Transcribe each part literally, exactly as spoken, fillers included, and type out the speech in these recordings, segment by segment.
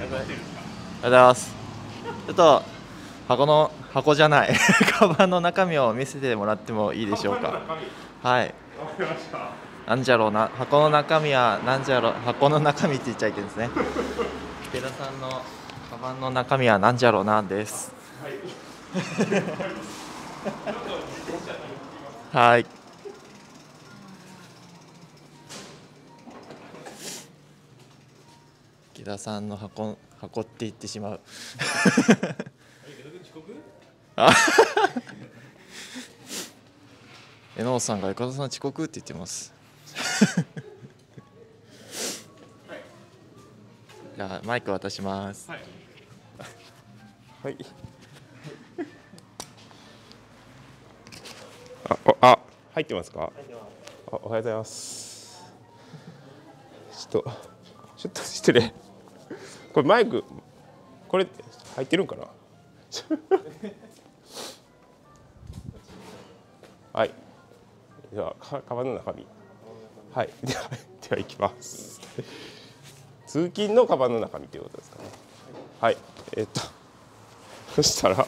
ございます。ちょっと箱の箱じゃないカバンの中身を見せてもらってもいいでしょうか。はい。なんじゃろうな、箱の中身はなんじゃろう、箱の中身って言っちゃいけんですね。池田さんのカバンの中身はなんじゃろうなんです。はい。池田さんの箱箱って言ってしまう。えのうさんが池田さん遅刻って言ってます。じゃあマイク渡します。はい。はい、あ、あ、入ってますか。あ、おはようございます。ちょっとちょっと失礼。これマイクこれ入ってるんかな。はい。ではカバンの中身。はい。ではでは行きます。通勤のカバンの中身ということですかね。はい。はい、えー、っとそしたら、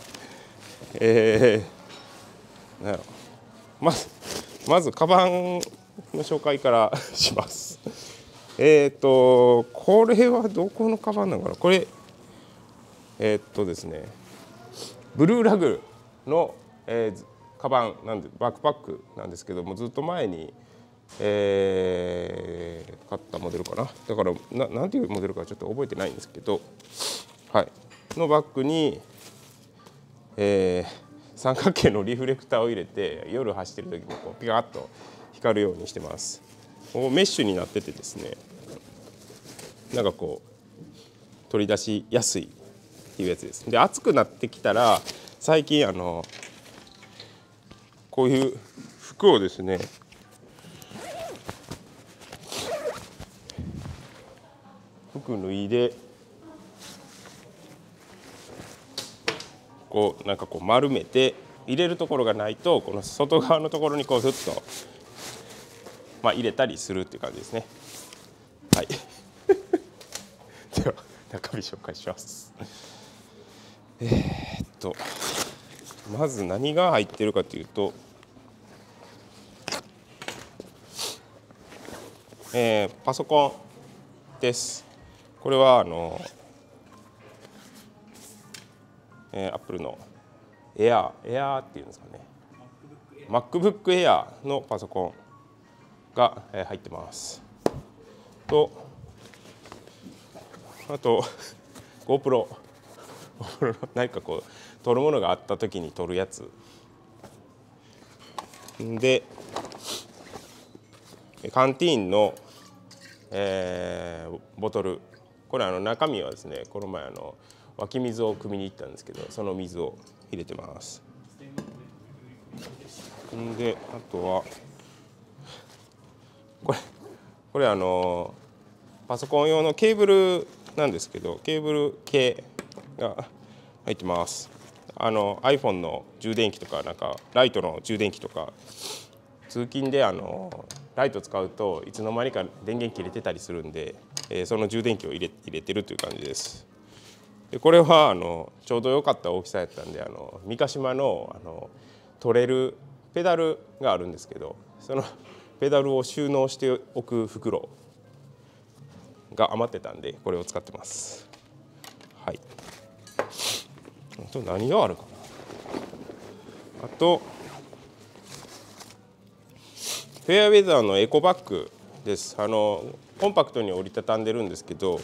えー、なんやろ、まずまずカバンの紹介からします。えー、っとこれはどこのカバンなのかな。これえー、っとですね、ブルーラグの、えー、カバンなんでバックパックなんですけども、ずっと前に。えー、買ったモデルかな、だから な, なんていうモデルかちょっと覚えてないんですけど、はい、のバッグに、えー、三角形のリフレクターを入れて夜走ってる時にこうピカッと光るようにしてます。こうメッシュになっててですね、なんかこう取り出しやすいっていうやつです。で暑くなってきたら最近あのこういう服をですね脱いでこうなんかこう丸めて入れるところがないと、この外側のところにこうふっと、まあ、入れたりするっていう感じですね。はいでは中身紹介しますえーっとまず何が入ってるかというと、えー、パソコンです。これはあの、えー、Apple の Air、Air っていうんですかね、MacBook Air のパソコンが、えー、入ってます。と、あと GoPro、GoPro 何かこう撮るものがあったときに撮るやつ。で、カンティーンの、えー、ボトル。これあの中身はですね、この前あの湧き水を汲みに行ったんですけど、その水を入れてます。で、あとはこれこれあのパソコン用のケーブルなんですけど、ケーブル系が入ってます。あの iPhone の充電器とかなんかライトの充電器とか、通勤であのライト使うといつの間にか電源切れてたりするんで。その充電器を入れ、入れてるという感じです。でこれはあのちょうど良かった大きさやったんで、あの三ヶ島のあの取れるペダルがあるんですけど、そのペダルを収納しておく袋が余ってたんでこれを使ってます。はい。あと何があるかな。あとフェアウェザーのエコバッグです。あのコンパクトに折りたたんでるんですけど、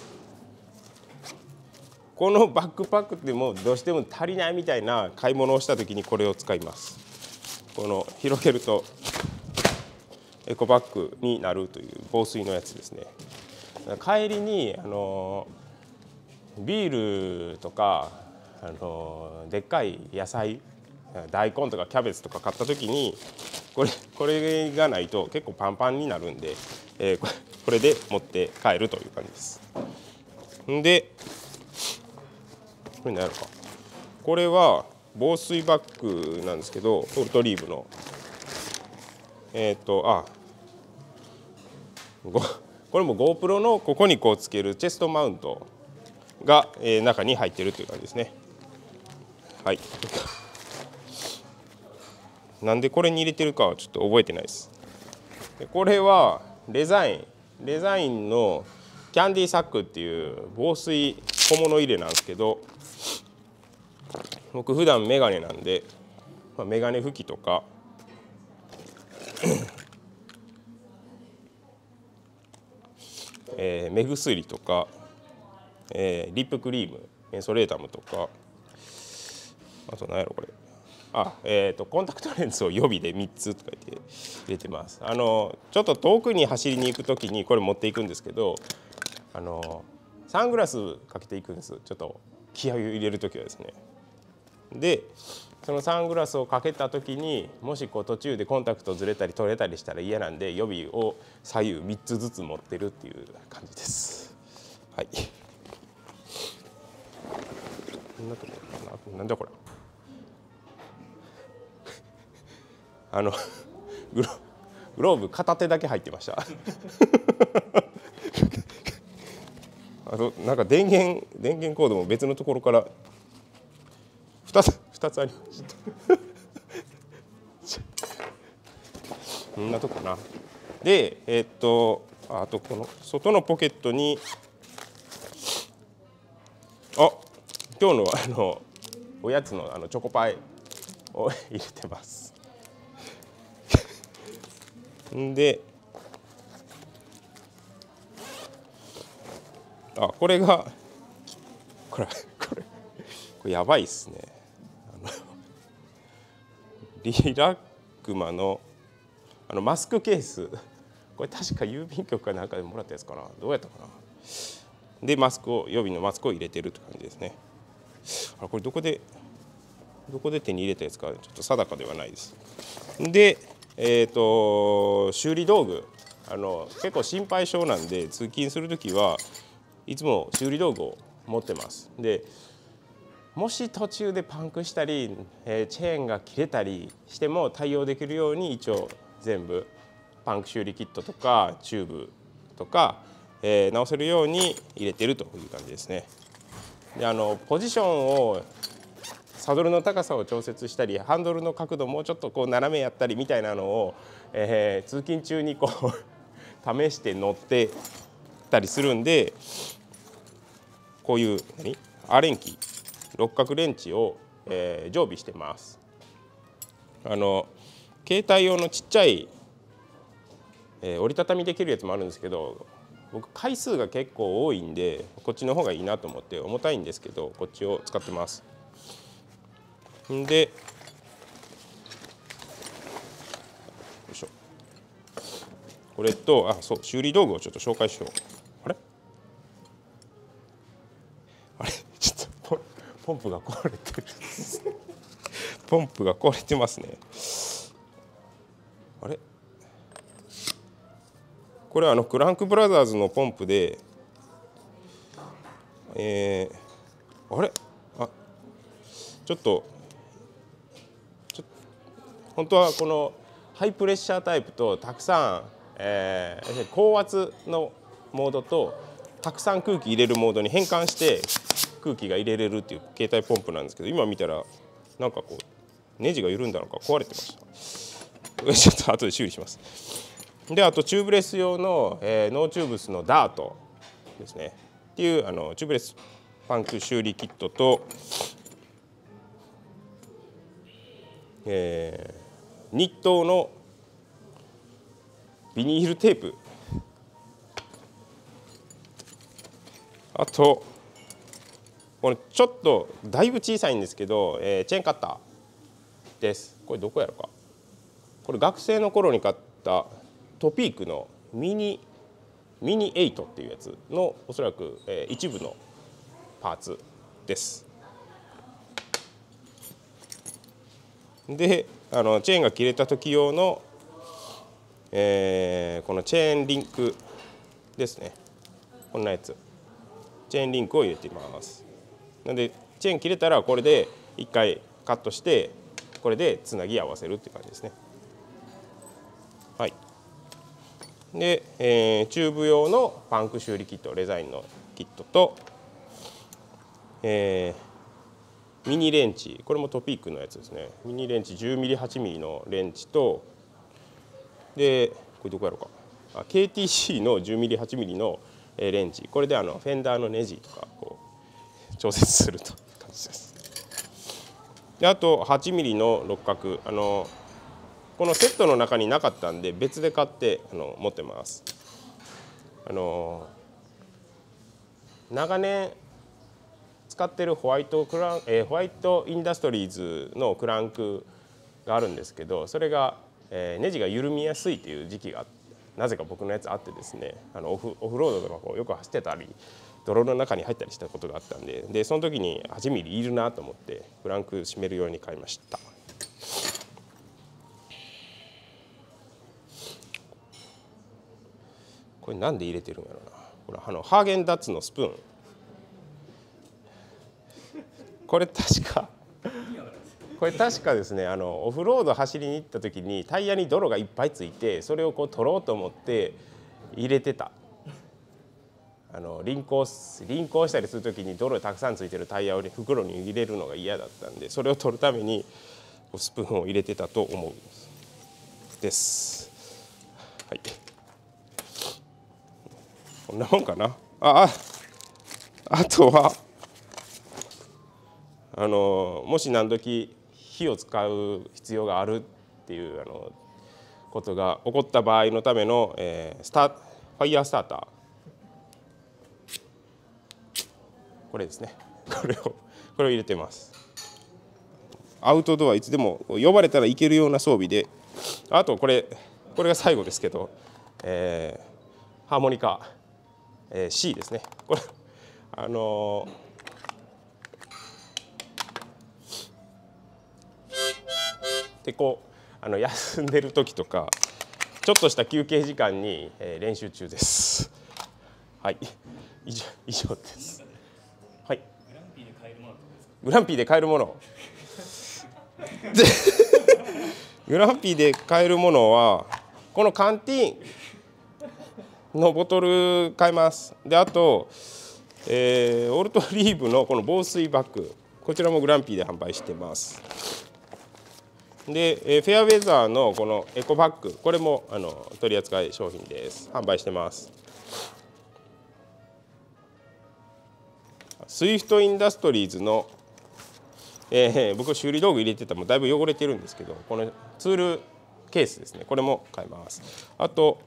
このバックパックでもどうしても足りないみたいな買い物をした時にこれを使います。この広げるとエコバッグになるという防水のやつですね。帰りにあのビールとかあのでっかい野菜大根とかキャベツとか買った時にこれ、これがないと結構パンパンになるんで、えー、これこれで持って帰るという感じです。んで、これ何やろか。これは防水バッグなんですけど、オルトリーブのえっとあ、これも GoPro のここにこうつけるチェストマウントが、えー、中に入っているという感じですね。はい。なんでこれに入れてるかはちょっと覚えてないです。でこれはレザイン、レザインのキャンディーサックっていう防水小物入れなんですけど、僕普段メガネなんで、まあ、メガネ拭きとか、えー、目薬とか、えー、リップクリーム、メンソレータムとか、あと何やろこれ。あ、えーと、コンタクトレンズを予備でみっつとか言って入れてます。あのちょっと遠くに走りに行くときにこれ持っていくんですけど、あのサングラスかけていくんです。ちょっと気合を入れるときはですね。でそのサングラスをかけたときにもしこう途中でコンタクトずれたり取れたりしたら嫌なんで、予備を左右みっつずつ持ってるっていう感じです。はい。なんだこれ。あのグロ、グローブ片手だけ入ってましたあとなんか電源電源コードも別のところからふたつふたつありましたこんなとこな。でえー、っとあとこの外のポケットに、あ、今日のあのおやつのあのチョコパイを入れてます。で、あ、これがこれこれこれやばいっすね。あのリラックマのあのマスクケース、これ確か郵便局かなんかでもらったやつかな、どうやったかな。でマスクを、予備のマスクを入れてるって感じですね。あ、これどこでどこで手に入れたやつかちょっと定かではないです。で。えーと修理道具、あの結構心配性なんで通勤する時はいつも修理道具を持ってます。でもし途中でパンクしたり、えー、チェーンが切れたりしても対応できるように一応全部パンク修理キットとかチューブとか、えー、直せるように入れてるという感じですね。であのポジションをサドルの高さを調節したり、ハンドルの角度もうちょっとこう斜めやったりみたいなのを、えー、通勤中にこう試して乗ってたりするんで、こういう何アレンキ六角レンチを、えー、常備してます。あの携帯用のちっちゃい、えー、折りたたみできるやつもあるんですけど、僕回数が結構多いんでこっちの方がいいなと思って、重たいんですけどこっちを使ってます。でよいしょ、これと、あ、そう、修理道具をちょっと紹介しよう。あれあれちょっとポンプが壊れてるポンプが壊れてますね。あれこれはあのクランクブラザーズのポンプで、えー、あれあちょっと本当はこのハイプレッシャータイプとたくさん、えー、高圧のモードとたくさん空気入れるモードに変換して空気が入れれるっていう携帯ポンプなんですけど、今見たらなんかこうネジが緩んだのか壊れてましたちょっと後で修理します。であとチューブレス用の、えー、ノーチューブスのダートですねっていうあのチューブレスパンク修理キットと、えー日東のビニールテープ、あとこれちょっとだいぶ小さいんですけど、えー、チェーンカッターです。これどこやろか、これ学生の頃に買ったトピークのミニミニエイトっていうやつのおそらく、えー、一部のパーツです。であのチェーンが切れた時用の、えー、このチェーンリンクですね。こんなやつチェーンリンクを入れています。なのでチェーン切れたらこれでいっかいカットして、これでつなぎ合わせるっていう感じですね。はい。で、えー、チューブ用のパンク修理キット、レザインのキットと、えー、ミニレンチ、これもトピックのやつですね。ミニレンチ じゅうミリはちミリ のレンチと、でこれどこやろうか、あ ケーティーシー の じゅうミリはちミリ のレンチ、これであのフェンダーのネジとかこう調節するという感じです。であと はちミリ の六角、あのこのセットの中になかったんで別で買ってあの持ってます。あの長年使ってるホワイトクラン、えー、ホワイトインダストリーズのクランクがあるんですけど、それが、えー、ネジが緩みやすいという時期がなぜか僕のやつあってですね、あのオフ、オフロードとかこうよく走ってたり泥の中に入ったりしたことがあったんで、でその時にはちミリいるなと思ってクランク締めるように買いました。これなんで入れてるんやろうな。これあのハーゲンダッツのスプーン。これ確かこれ確かですね、あのオフロード走りに行った時にタイヤに泥がいっぱいついて、それをこう取ろうと思って入れてた。あの輪行輪行したりする時に泥たくさんついてるタイヤを袋に入れるのが嫌だったんで、それを取るためにスプーンを入れてたと思うです。はい。こんなもんかな。ああ、あとはあのもし何時火を使う必要があるっていうあのことが起こった場合のための、えー、スタファイヤースターター、これですね、これをこれを入れてます。アウトドアいつでも呼ばれたら行けるような装備で、あとこれこれが最後ですけど、えー、ハーモニカ、えー、シー ですね。これあのーでこうあの休んでる時とかちょっとした休憩時間に、えー、練習中です。はい、以上以上です。はい。グランピーで買えるもの。グランピーで買えるもの。グランピーで買えるものはこのカンティーンのボトル買います。であと、えー、オルトリーブのこの防水バッグ、こちらもグランピーで販売してます。でフェアウェザーのこのエコバッグ、これもあの取扱い商品です。販売してます。スイフトインダストリーズの、えー、僕修理道具入れてたもだいぶ汚れてるんですけど、このツールケースですね、これも買います。あと、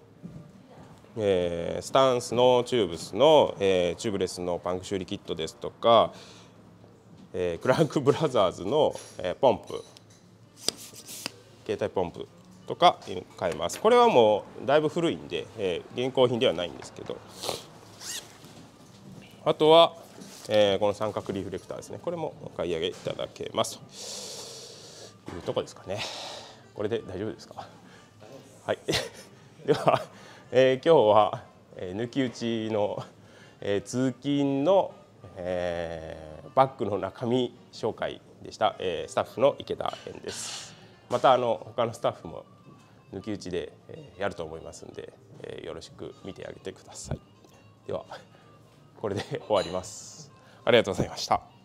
えー、スタンスのチューブスの、えー、チューブレスのパンク修理キットですとか、えー、クランクブラザーズの、えー、ポンプ、携帯ポンプとか買えます。これはもうだいぶ古いんで、えー、現行品ではないんですけど、あとは、えー、この三角リフレクターですね、これもお買い上げいただけますというところですかね。これで大丈夫ですか？はいでは、えー、今日は、えー、抜き打ちの、えー、通勤の、えー、バッグの中身紹介でした。えー、スタッフの池田園です。またあの他のスタッフも抜き打ちでやると思いますので、よろしく見てあげてください。ではこれで終わります。ありがとうございました。